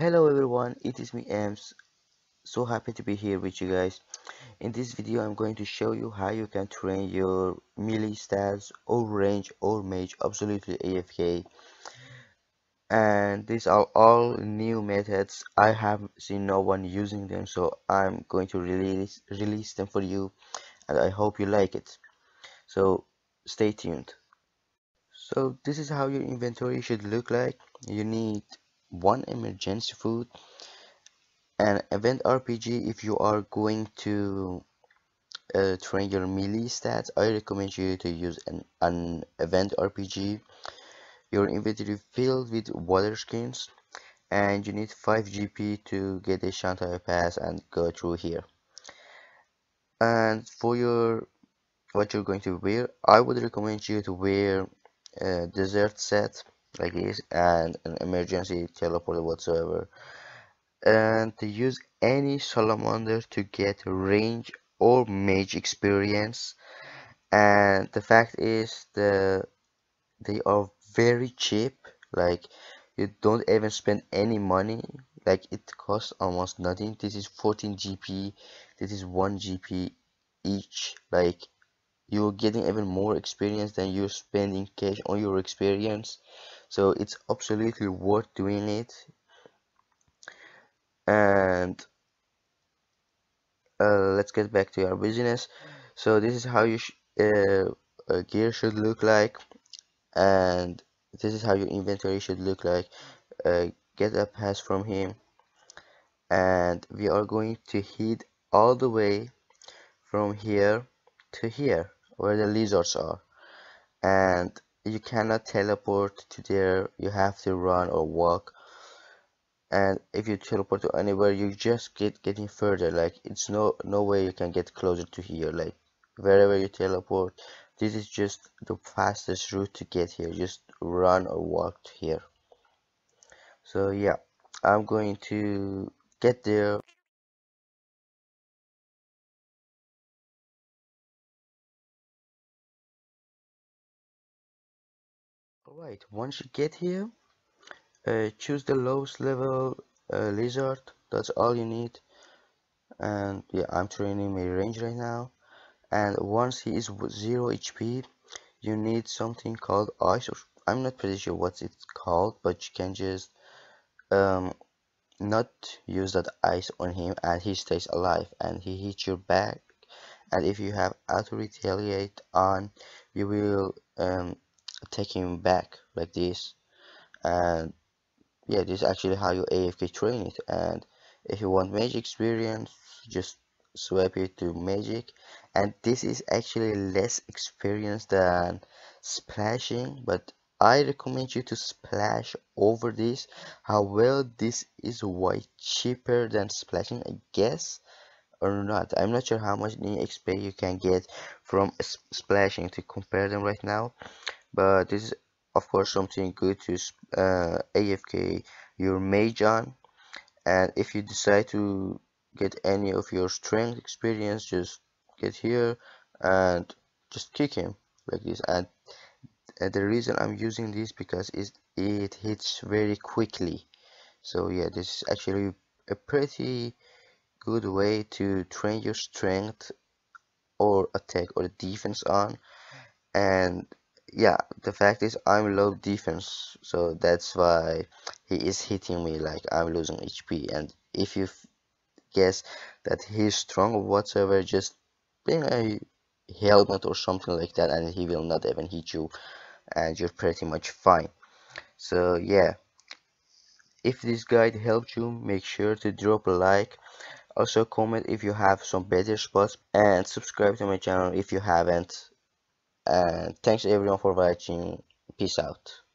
Hello everyone, it is me Emz. So happy to be here with you guys. In this video I'm going to show you how you can train your melee stats or range or mage absolutely AFK, and these are all new methods. I have seen no one using them, so I'm going to release them for you, and I hope you like it, so stay tuned. So this is how your inventory should look like. You need one emergency food, an event RPG if you are going to train your melee stats. I recommend you to use an event RPG. Your inventory filled with water skins, and you need 5 GP to get a Shantai pass and go through here. And for what you're going to wear, I would recommend you to wear a desert set like this and an emergency teleport whatsoever, and to use any salamander to get range or mage experience. And the fact is they are very cheap, like you don't even spend any money, like it costs almost nothing. This is 14 GP, this is 1 GP each. Like you're getting even more experience than you're spending cash on your experience, so it's absolutely worth doing it. And let's get back to our business. So this is how your gear should look like, and this is how your inventory should look like. Get a pass from him, and we are going to head all the way from here to here where the lizards are, and you cannot teleport to there, you have to run or walk. And if you teleport to anywhere, you just getting further, like it's no way you can get closer to here. like wherever you teleport, this is just the fastest route to get here, just run or walk to here. So yeah, I'm going to get there. Alright, once you get here, choose the lowest level lizard, that's all you need. And yeah, I'm training my range right now, and once he is 0 HP, you need something called ice, or I'm not pretty sure what it's called, but you can just not use that ice on him, and he stays alive and he hits your back. And if you have auto retaliate on, you will take him back like this. And yeah, this is actually how you AFK train it. And if you want magic experience, just swap it to magic. And this is actually less experience than splashing, but I recommend you to splash over this. However, this is way cheaper than splashing, I guess, or not. I'm not sure how much XP you can get from splashing to compare them right now, but this is of course something good to AFK your mage on. And if you decide to get any of your strength experience, just get here and just kick him like this. And the reason I'm using this because it hits very quickly. So yeah, this is actually a pretty good way to train your strength or attack or defense on. And yeah, the fact is I'm low defense, so that's why he is hitting me like I'm losing HP. And if you guess that he's strong or whatsoever, just bring a helmet or something like that, and he will not even hit you, and you're pretty much fine. So yeah, if this guide helped you, make sure to drop a like. Also comment if you have some better spots, and subscribe to my channel if you haven't. And thanks everyone for watching. Peace out.